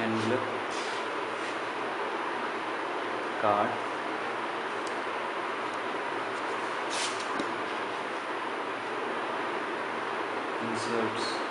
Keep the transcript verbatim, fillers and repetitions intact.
envelope, card, inserts.